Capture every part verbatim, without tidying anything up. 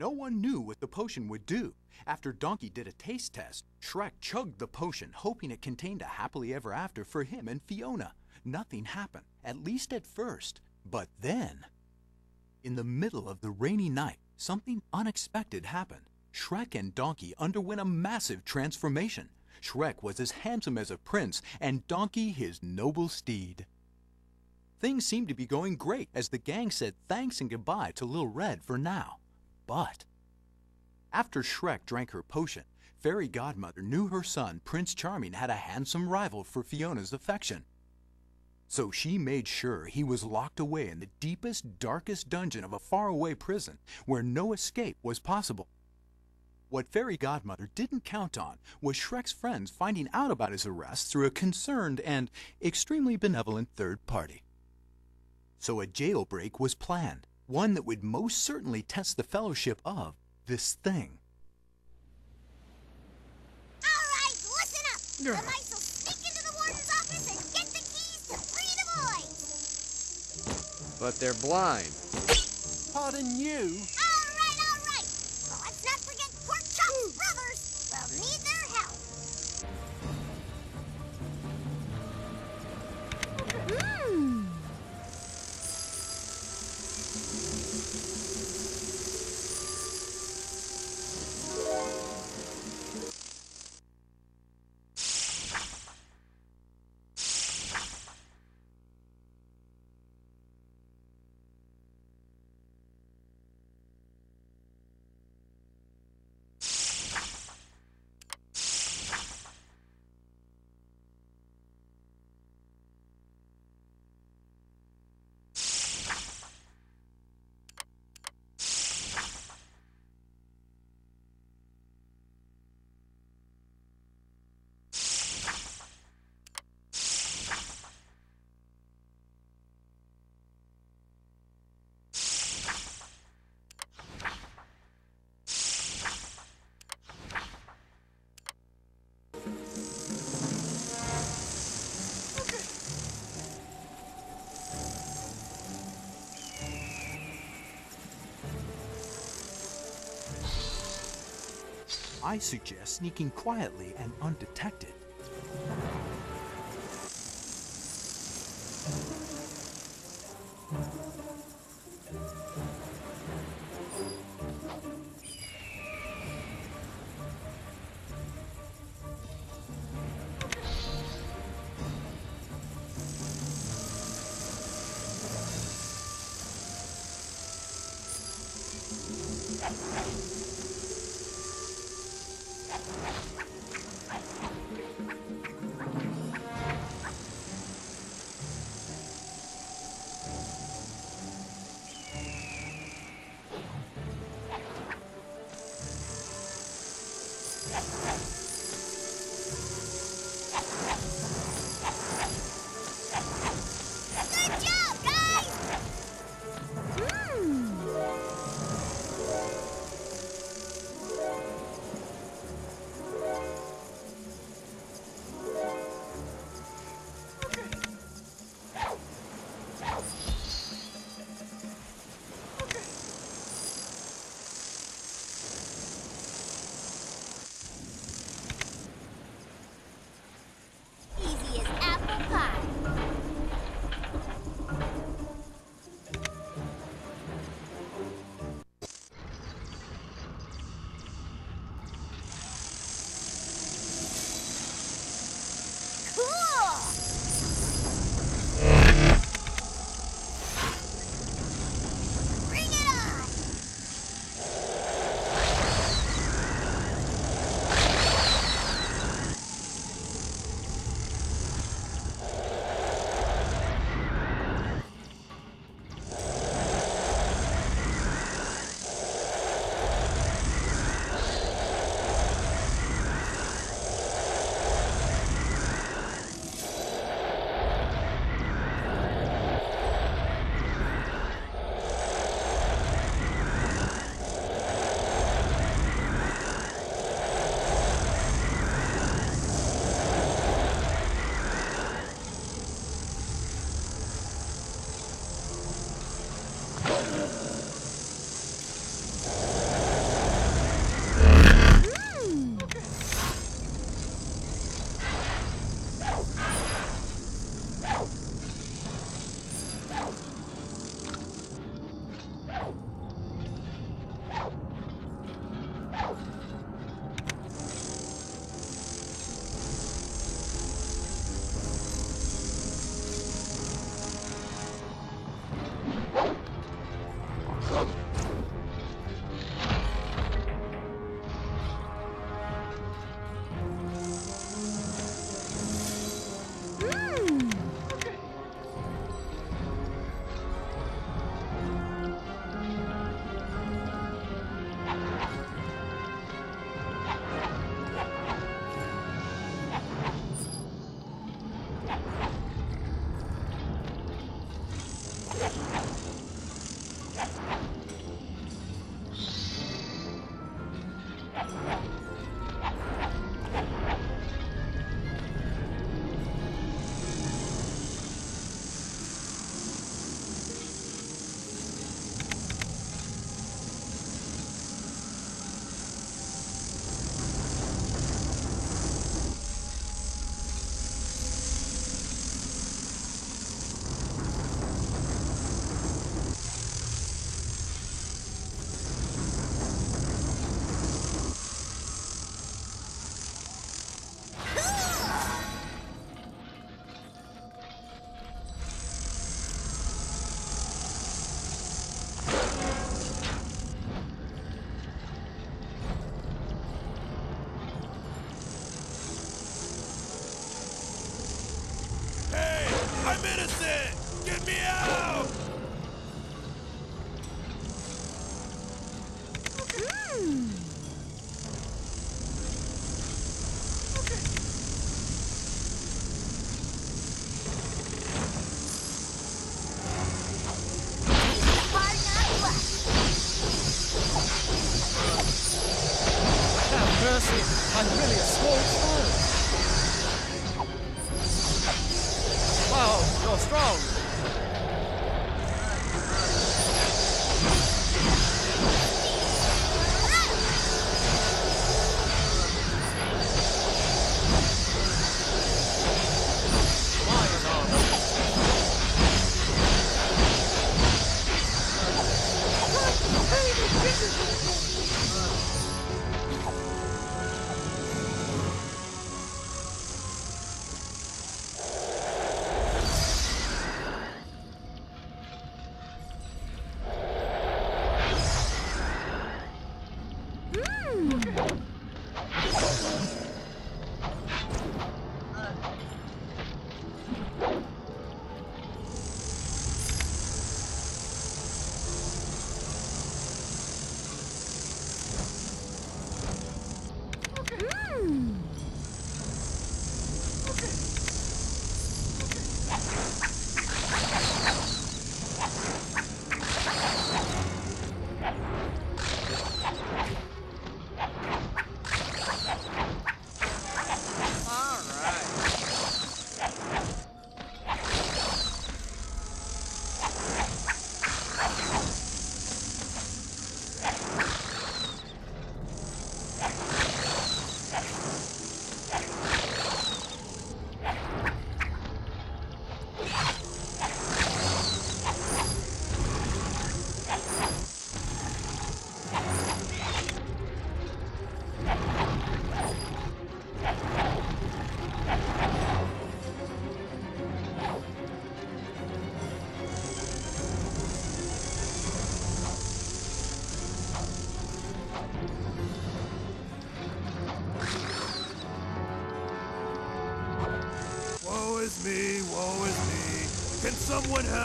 No one knew what the potion would do. After Donkey did a taste test, Shrek chugged the potion, hoping it contained a happily ever after for him and Fiona. Nothing happened, at least at first. But then, in the middle of the rainy night, something unexpected happened. Shrek and Donkey underwent a massive transformation. Shrek was as handsome as a prince, and Donkey his noble steed. Things seemed to be going great as the gang said thanks and goodbye to Little Red for now. But after Shrek drank her potion, Fairy Godmother knew her son, Prince Charming, had a handsome rival for Fiona's affection. So she made sure he was locked away in the deepest, darkest dungeon of a faraway prison where no escape was possible. What Fairy Godmother didn't count on was Shrek's friends finding out about his arrest through a concerned and extremely benevolent third party. So a jailbreak was planned. One that would most certainly test the fellowship of this thing. All right, listen up! Yeah. The mice will sneak into the warden's office and get the keys to free the boys! But they're blind. Pardon you? All right, all right! Well, let's not forget Pork Chop's brothers! We'll need their help! Mmm! I suggest sneaking quietly and undetected. out! I'm really a small child. Wow, you're strong. Me, woe is me. Can someone help?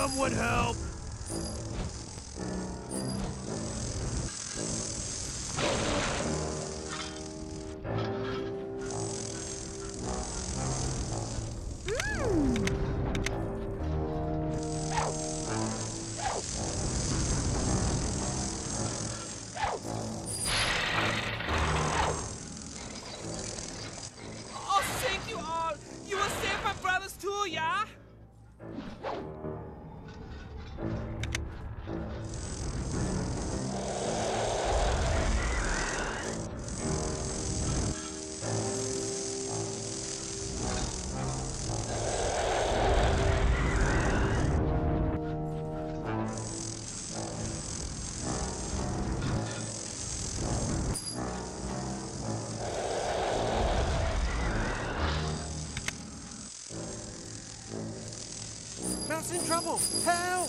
Someone help! I'll save you all! You will save my brothers too, yeah? In trouble! Help!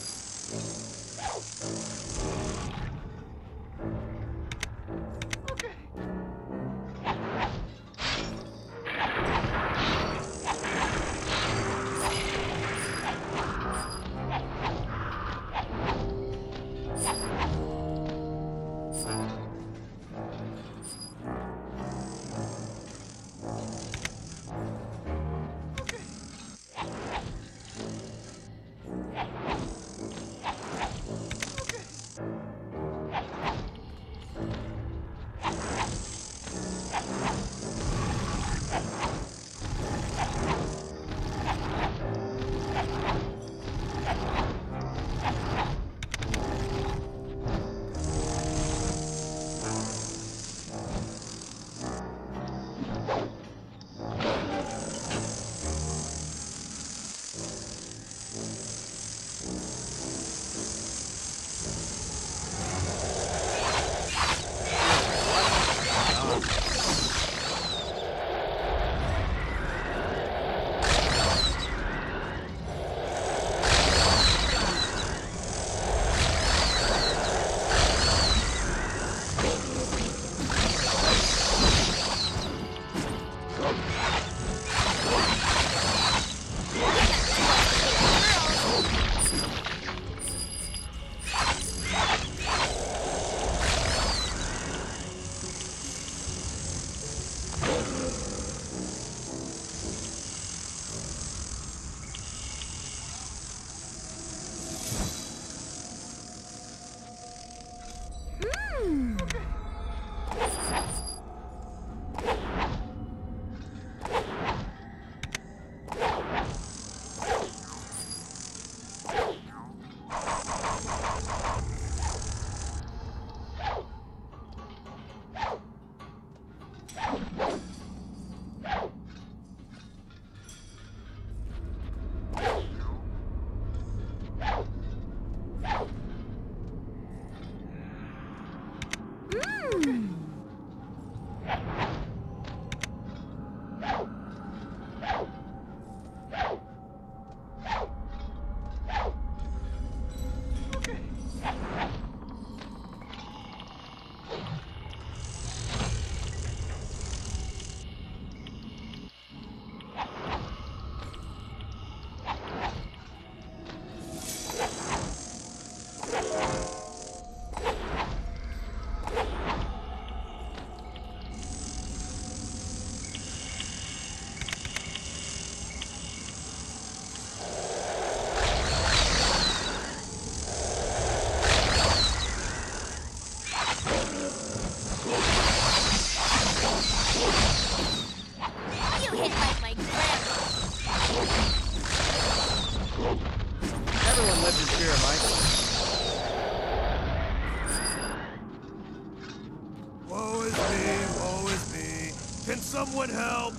Someone help!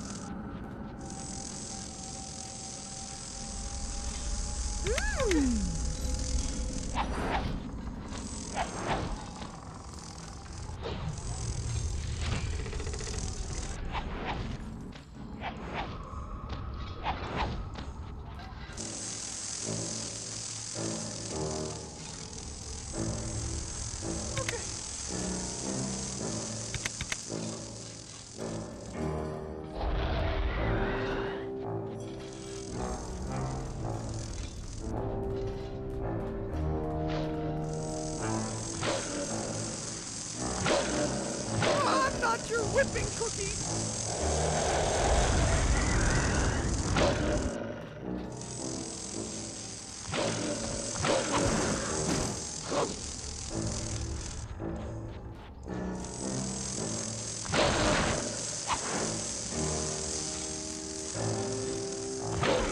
Whipping cookie.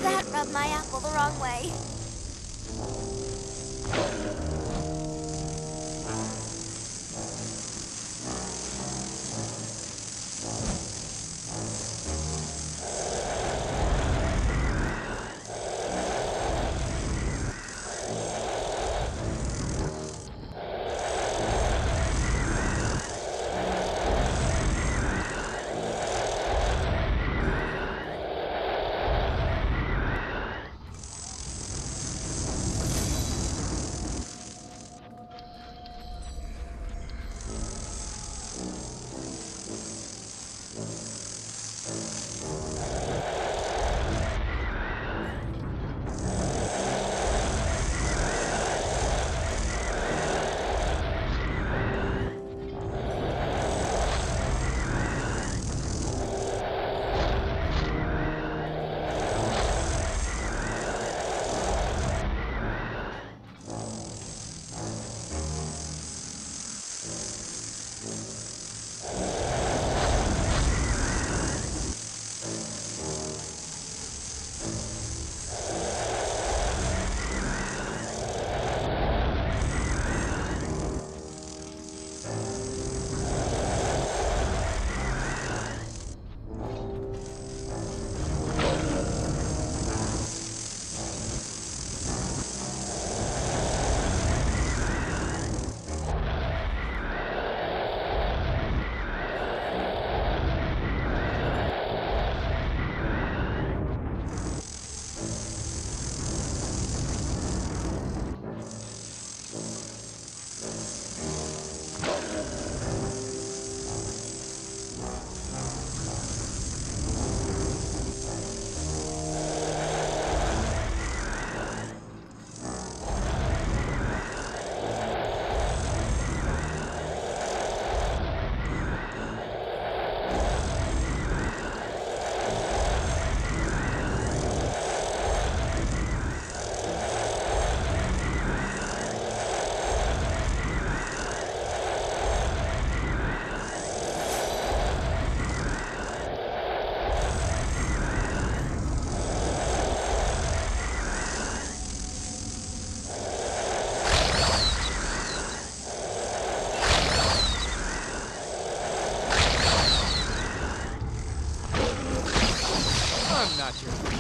That rubbed my apple the wrong way.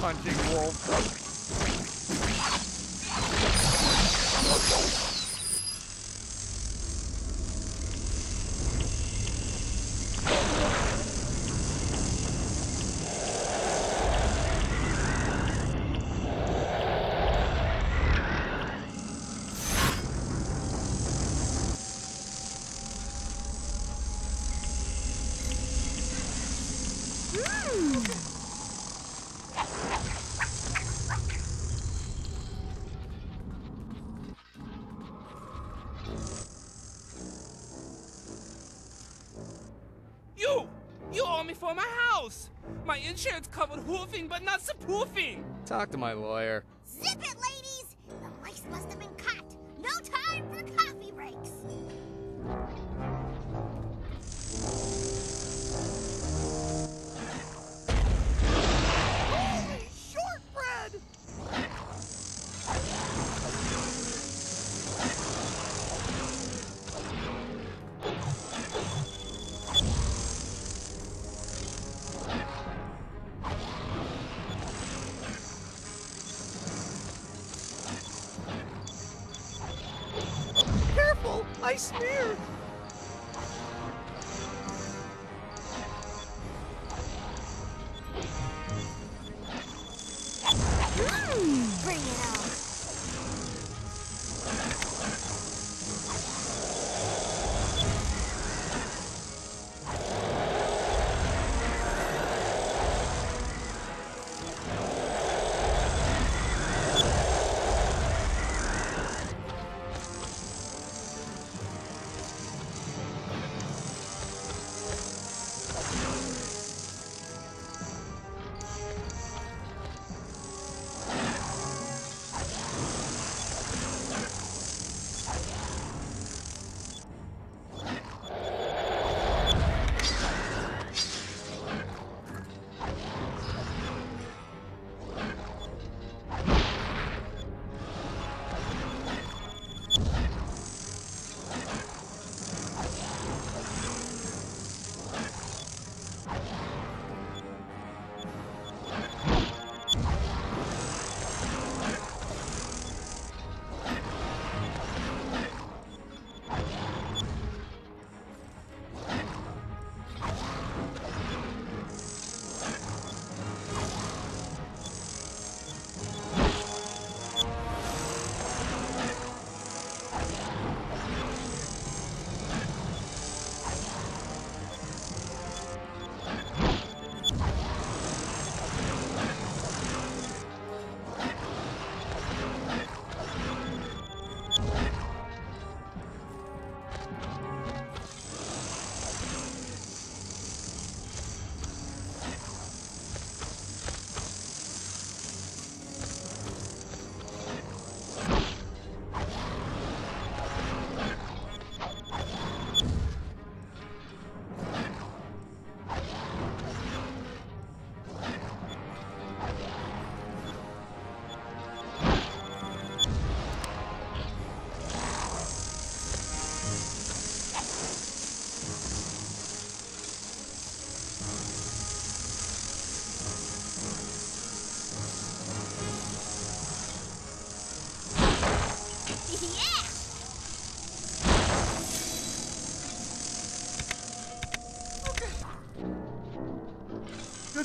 Hunting wolf. For my house! My insurance covered hoofing, but not spoofing! Talk to my lawyer. Zip it, ladies! The mice must have been caught! No time for coffee breaks! Holy shortbread! sneer! Mm, bring it on.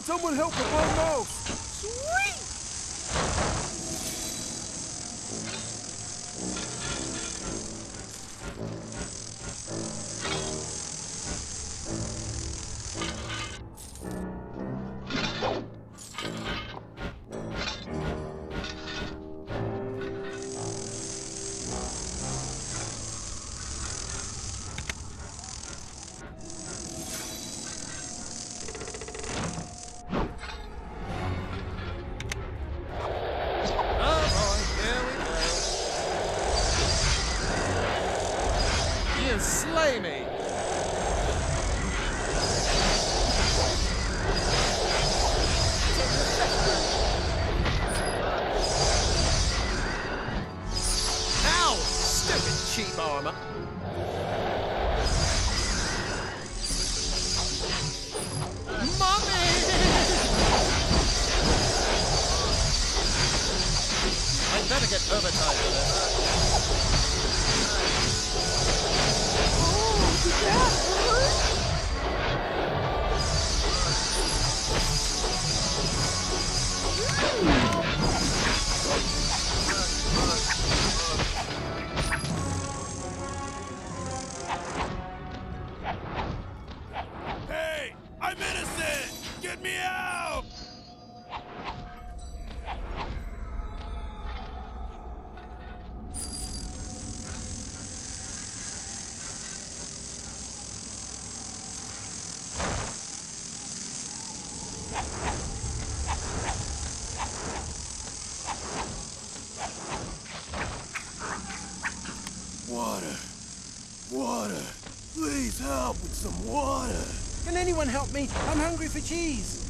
Someone help with my mouth! Sweet! Some water. Can anyone help me? I'm hungry for cheese.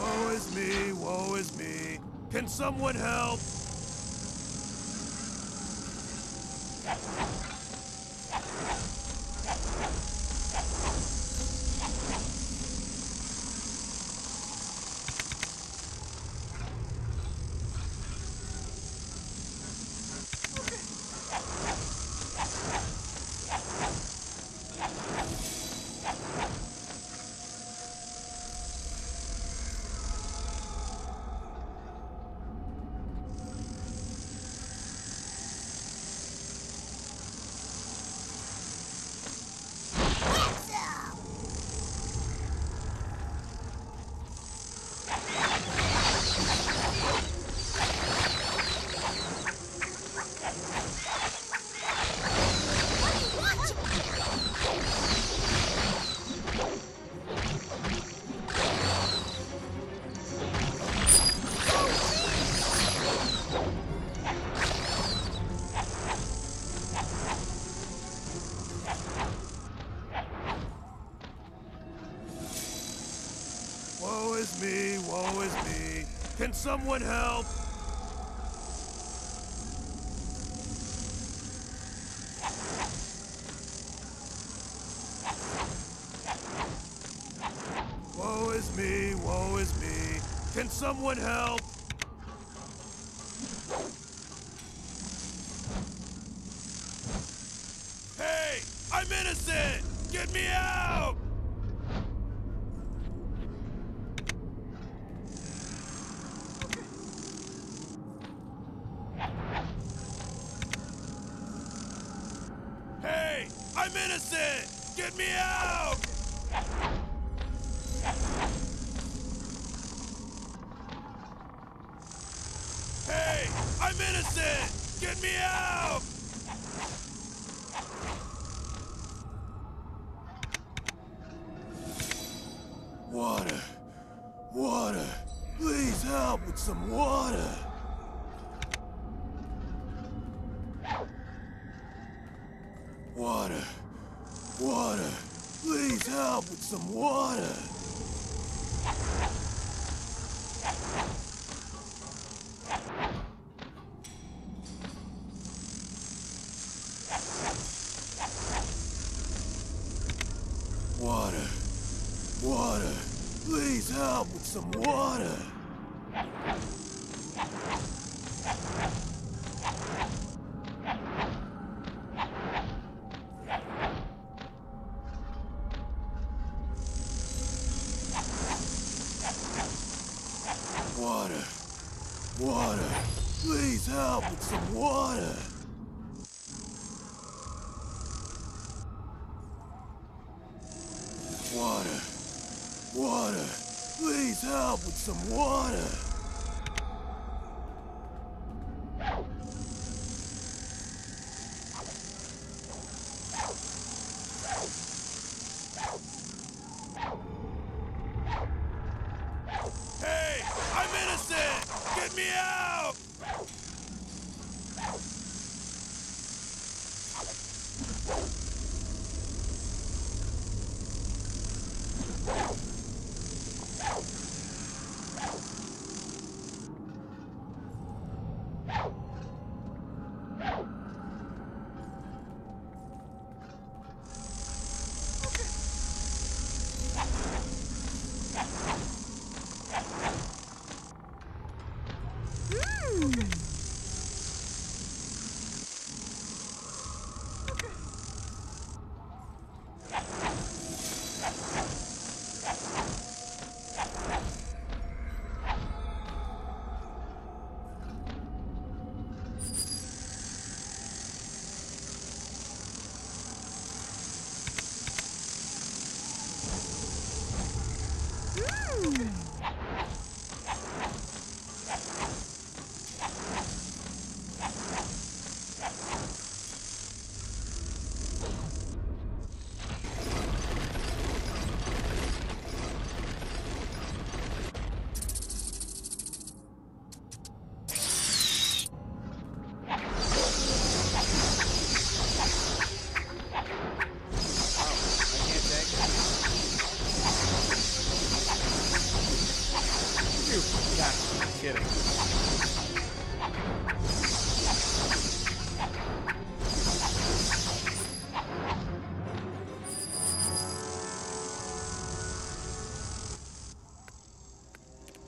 Woe is me, woe is me. Can someone help? Okay. Can someone help? Woe is me, woe is me. Can someone help? Hey, I'm innocent! Get me out! Get me out! Hey, I'm innocent! Get me out! Water! Water! Please help with some water! Water! Water! Please help with some water! Water! Water! Please help with some water! Water! Water! Please help with some water! Water! Water! Please help with some water! Get me out!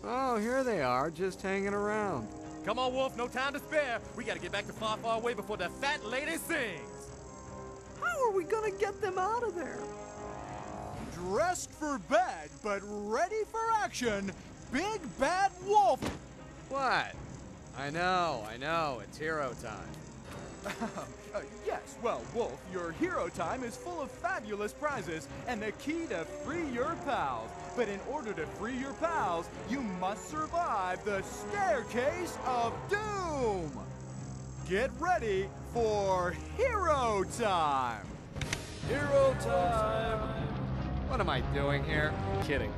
Oh, here they are, just hanging around. Come on, Wolf, no time to spare. We gotta get back to Far Far Away before the fat lady sings. How are we gonna get them out of there? Dressed for bed, but ready for action, Big Bad Wolf. What? I know, I know, it's hero time. uh, yes, well, Wolf, your hero time is full of fabulous prizes and the key to free your pals. But in order to free your pals, you must survive the Staircase of Doom. Get ready for hero time. Hero time. What am I doing here? Kidding.